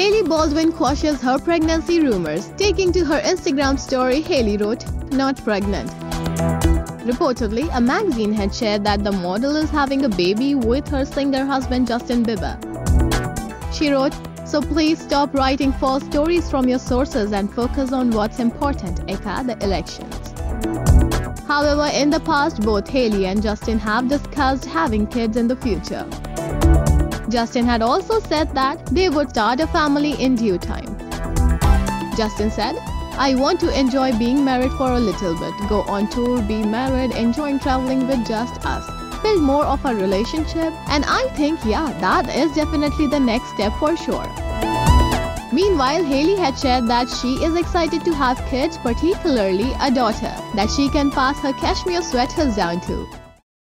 Hailey Baldwin quashes her pregnancy rumors. Taking to her Instagram story, Hailey wrote, "Not pregnant." Reportedly, a magazine had shared that the model is having a baby with her singer husband Justin Bieber. She wrote, "So please stop writing false stories from your sources and focus on what's important, aka the elections." However, in the past, both Hailey and Justin have discussed having kids in the future. Justin had also said that they would start a family in due time. Justin said, "I want to enjoy being married for a little bit, go on tour, be married, enjoying traveling with just us, build more of a relationship, and I think, yeah, that is definitely the next step for sure." Meanwhile, Hailey had shared that she is excited to have kids, particularly a daughter, that she can pass her cashmere sweaters down to.